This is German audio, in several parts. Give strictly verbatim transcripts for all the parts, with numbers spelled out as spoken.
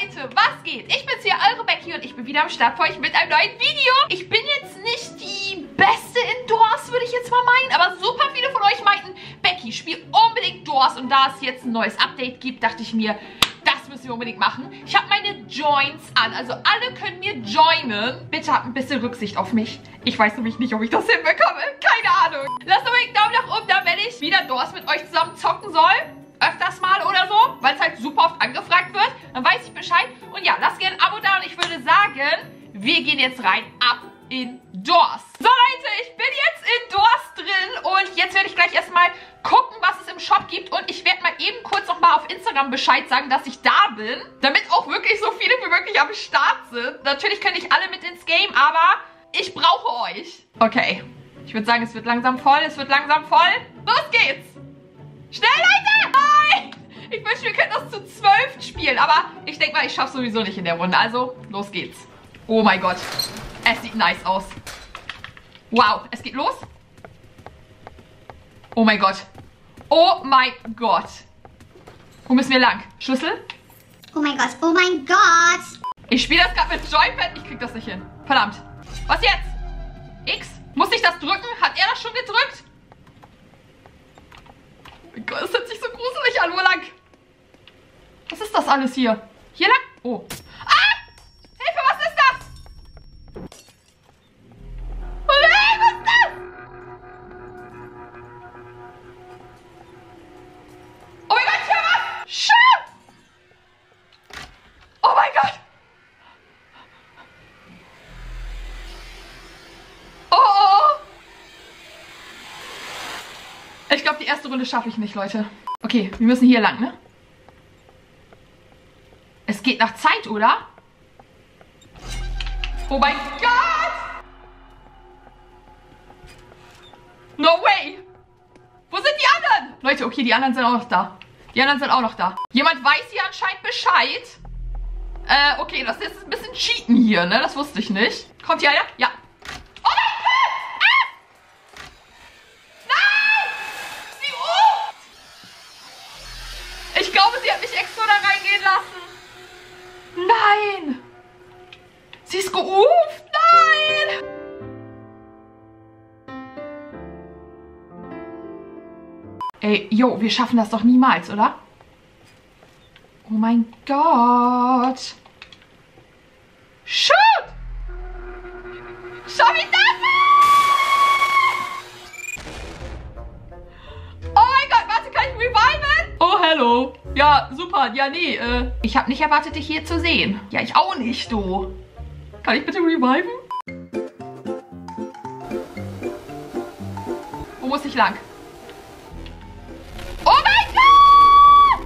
Leute, was geht? Ich bin's hier, eure Becky, und ich bin wieder am Start für euch mit einem neuen Video. Ich bin jetzt nicht die Beste in Doors, würde ich jetzt mal meinen, aber super viele von euch meinten, Becky, spiel unbedingt Doors, und da es jetzt ein neues Update gibt, dachte ich mir, das müssen wir unbedingt machen. Ich habe meine Joins an, also alle können mir joinen. Bitte habt ein bisschen Rücksicht auf mich. Ich weiß nämlich nicht, ob ich das hinbekomme. Keine Ahnung. Lasst unbedingt einen Daumen nach oben da, wenn ich wieder Doors mit euch zusammen zocken soll. Öfters mal oder so, weil es halt super oft angefragt wird. Dann weiß ich Bescheid. Und ja, lasst gerne ein Abo da, und ich würde sagen, wir gehen jetzt rein ab in Doors. So Leute, ich bin jetzt in Doors drin, und jetzt werde ich gleich erstmal gucken, was es im Shop gibt, und ich werde mal eben kurz nochmal auf Instagram Bescheid sagen, dass ich da bin, damit auch wirklich so viele wie möglich am Start sind. Natürlich können nicht alle mit ins Game, aber ich brauche euch. Okay, ich würde sagen, es wird langsam voll, es wird langsam voll. Los geht's! Schnell, Leute! Nein! Ich wünschte, wir könnten das zu zwölf spielen, aber ich denke mal, ich schaffe es sowieso nicht in der Runde. Also, los geht's. Oh mein Gott. Es sieht nice aus. Wow, es geht los. Oh mein Gott. Oh mein Gott. Wo müssen wir lang? Schlüssel? Oh mein Gott, oh mein Gott. Ich spiele das gerade mit Joypad. Ich krieg das nicht hin. Verdammt. Was jetzt? X? Muss ich das drücken? Hat er das schon gedrückt? Oh mein Gott, das hört sich so gruselig an. Wo lang? Was ist das alles hier? Hier lang? Oh. Ah! Hilfe, was ist das? Oh nein, was ist das? Oh mein Gott, ich höre was! Schau! Oh mein Gott! Oh, oh, oh. Ich glaube, die erste Runde schaffe ich nicht, Leute. Okay, wir müssen hier lang, ne? Es geht nach Zeit, oder? Oh mein Gott! No way! Wo sind die anderen? Leute, okay, die anderen sind auch noch da. Die anderen sind auch noch da. Jemand weiß hier anscheinend Bescheid. Äh, okay, das ist ein bisschen Cheaten hier, ne? Das wusste ich nicht. Kommt hier einer? Ja. Nein! Sie ist gerufen! Nein! Ey, yo, wir schaffen das doch niemals, oder? Oh mein Gott! Shoot! Schau, wie das ist! Oh mein Gott, warte, kann ich reviven? Oh, hello! Ja, super. Ja, nee. Äh, ich habe nicht erwartet, dich hier zu sehen. Ja, ich auch nicht, du. Kann ich bitte reviven? Wo muss ich lang? Oh mein Gott!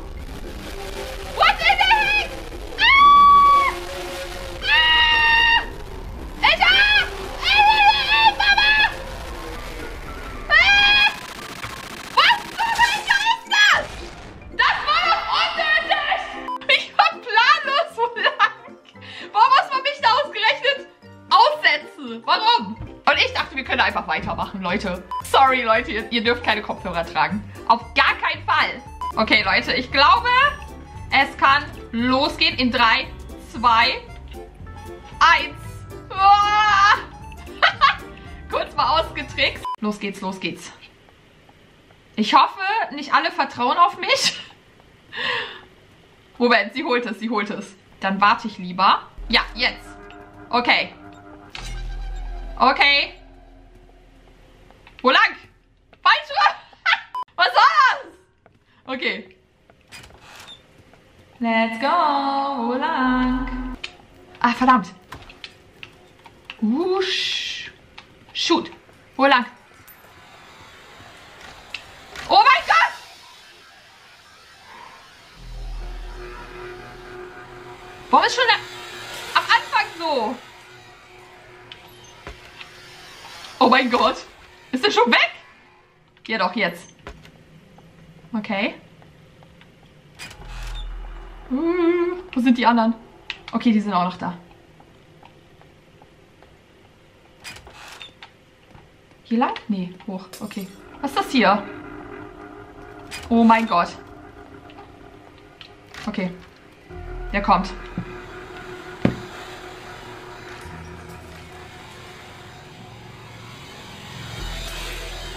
What in the heck? Ah! Ah! Ich hab... Ich hab... Ah! Was zum Teufel ist das? Das war... Ich war planlos so lang. Warum muss man mich da ausgerechnet aussetzen? Warum? Und ich dachte, wir können einfach weitermachen, Leute. Sorry, Leute, ihr, ihr dürft keine Kopfhörer tragen. Auf gar keinen Fall. Okay, Leute, ich glaube, es kann losgehen in drei, zwei, eins. Kurz mal ausgetrickst. Los geht's, los geht's. Ich hoffe, nicht alle vertrauen auf mich. Moment, sie holt es, sie holt es. Dann warte ich lieber. Ja, jetzt. Okay. Okay. Wo lang? Falsch. Was soll das? Okay. Let's go. Wo lang? Ah, verdammt. Uh, shoot. Wo lang? Oh mein Gott. Warum ist schon am Anfang so? Oh mein Gott. Ist der schon weg? Ja doch, jetzt. Okay. Uh, wo sind die anderen? Okay, die sind auch noch da. Hier lang? Nee, hoch. Okay. Was ist das hier? Oh mein Gott. Okay. Der kommt.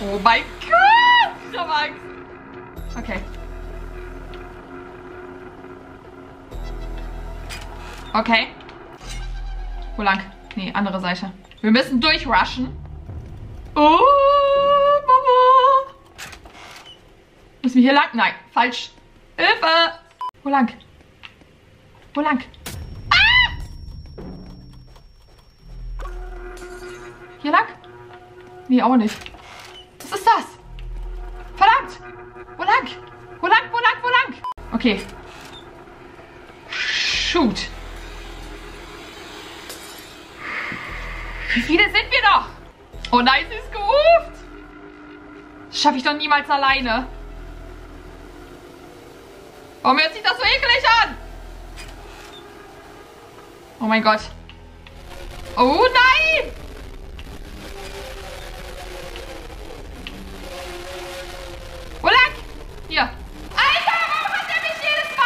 Oh mein Gott! Ich hab Angst. Okay. Okay. Wo lang? Nee, andere Seite. Wir müssen durchrushen. Oh, Mama. Müssen wir hier lang? Nein, falsch. Hilfe! Wo lang? Wo lang? Ah! Hier lang? Nee, auch nicht. Was ist das? Verdammt! Wo lang? Wo lang? Wo lang? Wo lang? Okay. Shoot. Wie viele sind wir doch? Oh nein, sie ist gerufen. Das schaffe ich doch niemals alleine. Warum hört sich das so eklig an? Oh mein Gott. Oh nein! Wo lang? Hier. Alter, warum hat er mich jedes Mal?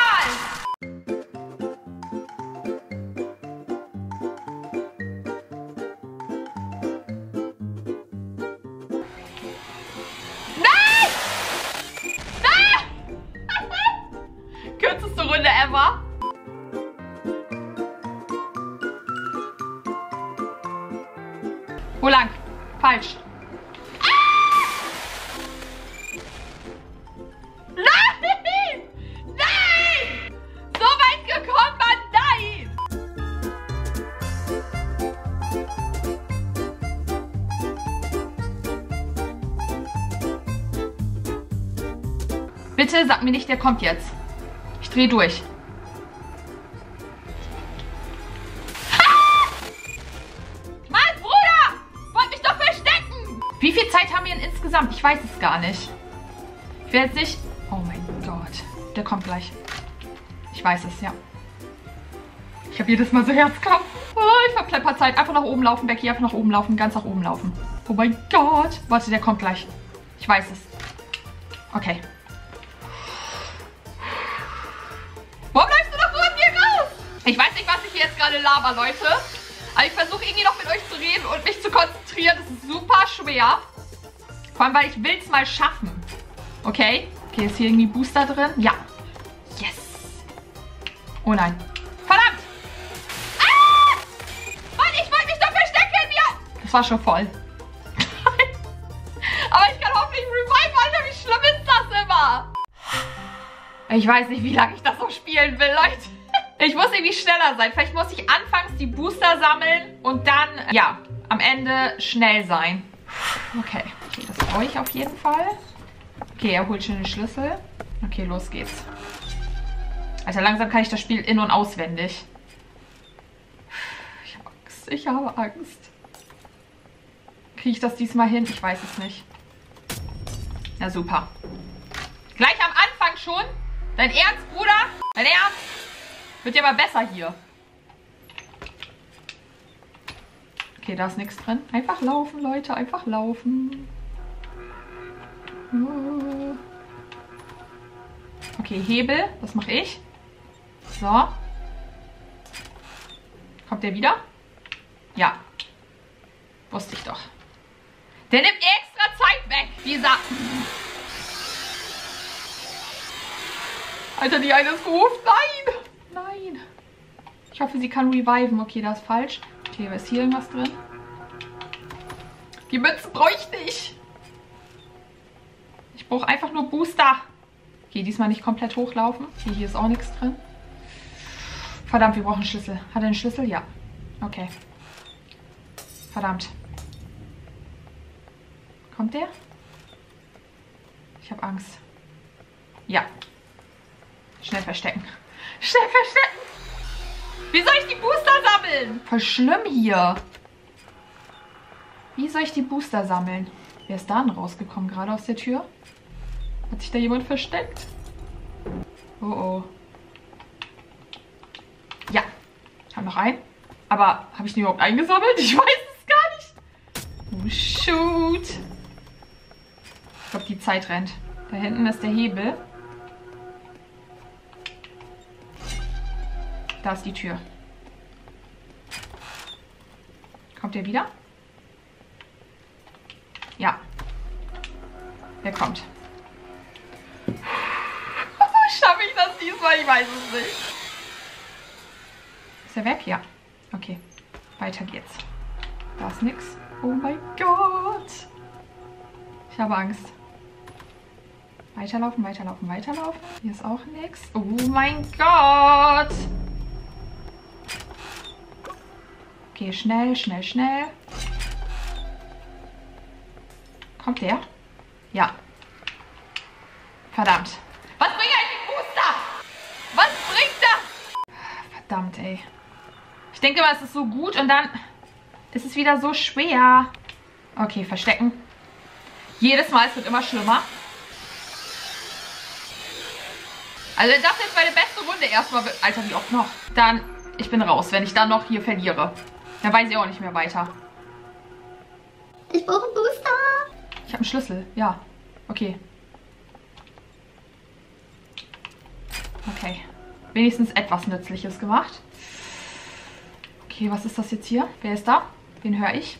Ever. Wo lang? Falsch. Ah! Nein! Nein! So weit gekommen, Mann, nein! Bitte sag mir nicht, der kommt jetzt. Ich dreh durch. Wie viel Zeit haben wir denn insgesamt? Ich weiß es gar nicht. Ich werde jetzt nicht... Oh mein Gott. Der kommt gleich. Ich weiß es, ja. Ich habe jedes Mal so Herzklopfen. Oh, ich verplepper Zeit. Einfach nach oben laufen, Becky. Einfach nach oben laufen. Ganz nach oben laufen. Oh mein Gott. Warte, der kommt gleich. Ich weiß es. Okay. Warum läufst du doch so an mir raus? Ich weiß nicht, was ich hier jetzt gerade laber, Leute. Aber ich versuche irgendwie noch mit euch zu reden und mich zu konzentrieren. Das ist super schwer. Vor allem, weil ich will es mal schaffen. Okay. Okay, ist hier irgendwie Booster drin? Ja. Yes. Oh nein. Verdammt. Ah! Mann, ich wollte mich doch verstecken. Ja. Das war schon voll. Aber ich kann hoffentlich revive, Alter. Wie schlimm ist das immer? Ich weiß nicht, wie lange ich das noch spielen will, Leute. Ich muss irgendwie schneller sein. Vielleicht muss ich anfangs die Booster sammeln und dann, ja, am Ende schnell sein. Okay. Okay, das brauche ich auf jeden Fall. Okay, er holt schon den Schlüssel. Okay, los geht's. Alter, langsam kann ich das Spiel in- und auswendig. Ich habe Angst. Ich habe Angst. Kriege ich das diesmal hin? Ich weiß es nicht. Ja, super. Gleich am Anfang schon. Dein Ernst, Bruder? Dein Ernst? Wird ja mal besser hier. Okay, da ist nichts drin. Einfach laufen, Leute. Einfach laufen. Okay, Hebel. Das mache ich. So. Kommt der wieder? Ja. Wusste ich doch. Der nimmt extra Zeit weg, dieser... Alter, die eine ist gerufen. Nein! Nein. Ich hoffe, sie kann reviven. Okay, das ist falsch. Okay, was ist hier irgendwas drin? Die Mützen bräuchte ich. Ich brauche einfach nur Booster. Okay, diesmal nicht komplett hochlaufen. Okay, hier ist auch nichts drin. Verdammt, wir brauchen einen Schlüssel. Hat er einen Schlüssel? Ja. Okay. Verdammt. Kommt der? Ich habe Angst. Ja. Schnell verstecken. Schnell verstecken. Wie soll ich die Booster sammeln? Voll schlimm hier. Wie soll ich die Booster sammeln? Wer ist da denn rausgekommen, gerade aus der Tür? Hat sich da jemand versteckt? Oh oh. Ja. Ich habe noch einen. Aber habe ich den überhaupt eingesammelt? Ich weiß es gar nicht. Oh, shoot. Ich glaube, die Zeit rennt. Da hinten ist der Hebel. Da ist die Tür. Kommt er wieder? Ja. Er kommt. Schaffe ich das diesmal? Ich weiß es nicht. Ist er weg? Ja. Okay. Weiter geht's. Da ist nix. Oh mein Gott. Ich habe Angst. Weiterlaufen, weiterlaufen, weiterlaufen. Hier ist auch nichts. Oh mein Gott. Okay, schnell, schnell, schnell. Kommt der? Ja. Verdammt. Was bringt eigentlich ein Booster? Was bringt das? Verdammt, ey. Ich denke mal, es ist so gut und dann ist es wieder so schwer. Okay, verstecken. Jedes Mal, es wird immer schlimmer. Also das ist jetzt meine beste Runde erstmal. Alter, wie oft noch? Dann, ich bin raus. Wenn ich dann noch hier verliere, dann weiß ich auch nicht mehr weiter. Ich brauche einen Booster. Ich habe einen Schlüssel, ja. Okay. Okay. Wenigstens etwas Nützliches gemacht. Okay, was ist das jetzt hier? Wer ist da? Wen höre ich?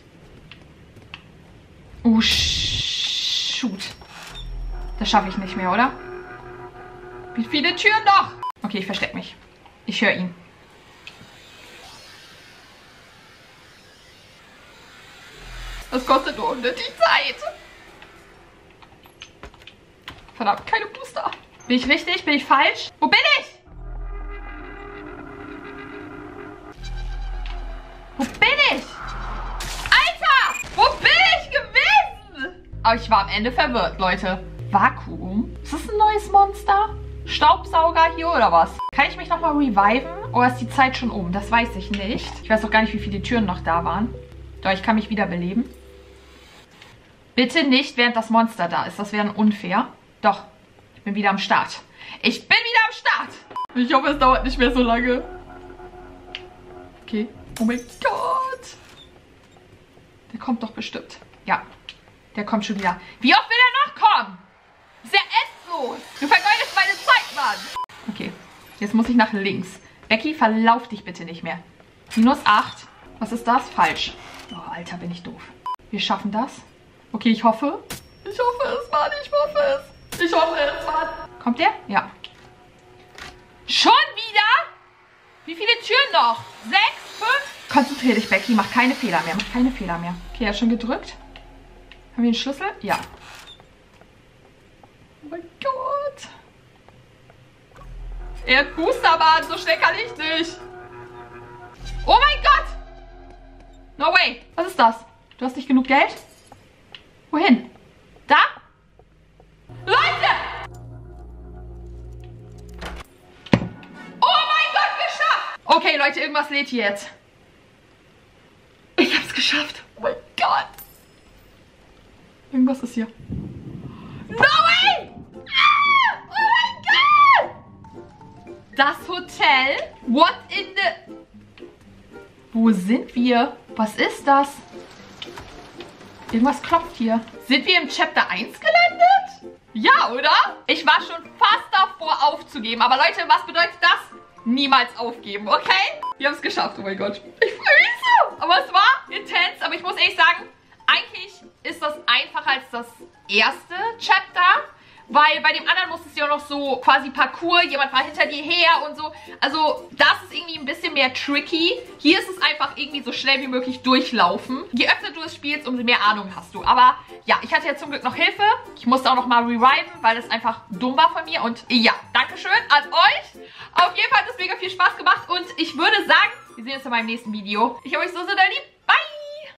Oh, shoot. Das schaffe ich nicht mehr, oder? Wie viele Türen noch? Okay, ich verstecke mich. Ich höre ihn. Das kostet nur unnötig Zeit. Verdammt, keine Booster. Bin ich richtig? Bin ich falsch? Wo bin ich? Wo bin ich? Alter! Wo bin ich gewesen? Aber ich war am Ende verwirrt, Leute. Vakuum? Ist das ein neues Monster? Staubsauger hier oder was? Kann ich mich nochmal reviven? Oder ist die Zeit schon um? Das weiß ich nicht. Ich weiß auch gar nicht, wie viele Türen noch da waren. Doch, ich kann mich wiederbeleben. Bitte nicht, während das Monster da ist. Das wäre unfair. Doch, ich bin wieder am Start. Ich bin wieder am Start! Ich hoffe, es dauert nicht mehr so lange. Okay. Oh mein Gott! Der kommt doch bestimmt. Ja, der kommt schon wieder. Wie oft will er noch kommen? Ist ja endlos! Du vergeudest meine Zeit, Mann! Okay, jetzt muss ich nach links. Becky, verlauf dich bitte nicht mehr. minus acht. Was ist das? Falsch. Oh, Alter, bin ich doof. Wir schaffen das. Okay, ich hoffe. Ich hoffe es, Mann. Ich hoffe es. Ich hoffe es, Mann. Kommt der? Ja. Schon wieder? Wie viele Türen noch? Sechs? Fünf? Konzentrier dich, Becky. Mach keine Fehler mehr. Mach keine Fehler mehr. Okay, er hat schon gedrückt. Haben wir einen Schlüssel? Ja. Oh mein Gott. Er hat Booster, Mann. So schnell kann ich nicht. Oh mein Gott. No way. Was ist das? Du hast nicht genug Geld? Wohin? Da? Leute! Oh mein Gott, geschafft! Okay, Leute, irgendwas lädt hier jetzt. Ich hab's geschafft. Oh mein Gott. Irgendwas ist hier. No way! Ah! Oh mein Gott! Das Hotel? What in the... Wo sind wir? Was ist das? Irgendwas klopft hier. Sind wir im Chapter eins gelandet? Ja, oder? Ich war schon fast davor aufzugeben. Aber Leute, was bedeutet das? Niemals aufgeben, okay? Wir haben es geschafft, oh mein Gott. Ich freue mich so. Aber es war intens. Aber ich muss ehrlich sagen, eigentlich ist das einfacher als das erste Chapter. Weil bei dem anderen musstest du ja noch so quasi Parcours, jemand war hinter dir her und so. Also das ist irgendwie ein bisschen mehr tricky. Hier ist es einfach irgendwie so schnell wie möglich durchlaufen. Je öfter du es spielst, umso mehr Ahnung hast du. Aber ja, ich hatte ja zum Glück noch Hilfe. Ich musste auch noch mal reviven, weil das einfach dumm war von mir. Und ja, Dankeschön an euch. Auf jeden Fall hat es mega viel Spaß gemacht. Und ich würde sagen, wir sehen uns in meinem nächsten Video. Ich habe euch so, so lieb.